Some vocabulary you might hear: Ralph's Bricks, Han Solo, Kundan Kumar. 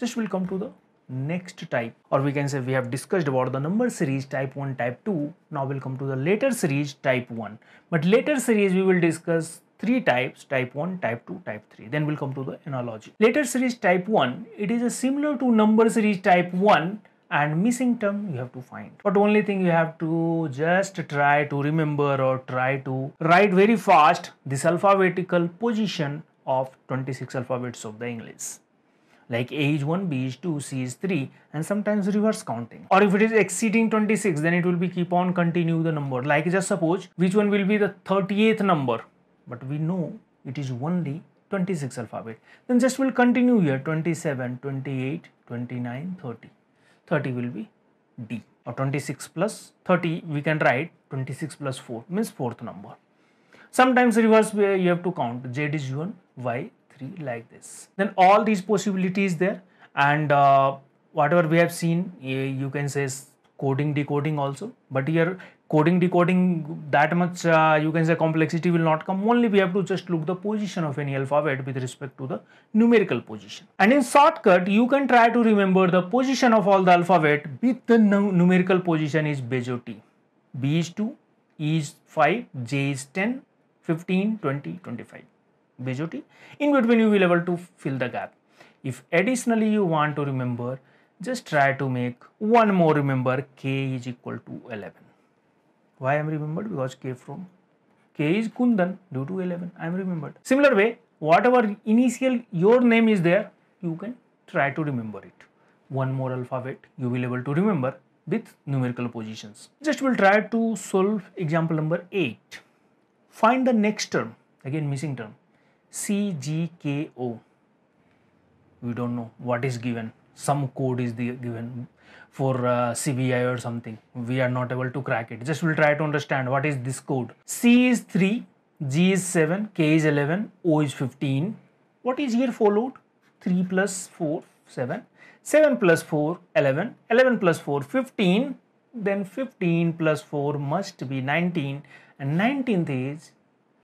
This will come to the next type, or we can say we have discussed about the number series type 1, type 2. Now we'll come to the later series type 1. But later series we will discuss three types: type 1, type 2, type 3. Then we'll come to the analogy. Later series type 1, it is similar to number series type 1, and missing term you have to find. But only thing you have to just try to remember or try to write very fast this alphabetical position of 26 alphabets of the English. Like A is 1, B is 2, C is 3, and sometimes reverse counting. Or if it is exceeding 26, then it will be keep on continue the number. Like just suppose which one will be the 38th number, but we know it is only 26 alphabet. Then just will continue here 27, 28, 29, 30. 30 will be D, or 26 plus 30 we can write 26 plus 4 means fourth number. Sometimes reverse where you have to count Z is 1, Y 3 like this. Then all these possibilities there, and whatever we have seen, you can say coding decoding also, but here coding decoding that much you can say complexity will not come. Only we have to just look the position of any alphabet with respect to the numerical position. And in shortcut you can try to remember the position of all the alphabet with the numerical position is Bezier T. B is 2, E is 5, J is 10, 15, 20, 25. Bezier T. In between you will able to fill the gap. If additionally you want to remember, just try to make one more remember. K is equal to 11. Why I am remembered? Because K is Kundan, due to 11 I am remembered. Similar way, whatever initial your name is there, you can try to remember it. One more alphabet you will able to remember with numerical positions. Just will try to solve example number 8. Find the next term, again missing term. C, G, K, O. We don't know what is given. Some code is given for CBI or something. We are not able to crack it. Just we'll try to understand what is this code. C is 3, G is 7, K is 11, O is 15. What is here followed? 3 plus 4, 7. 7 plus 4, 11. 11 plus 4, 15. Then 15 plus 4 must be 19. And 19th is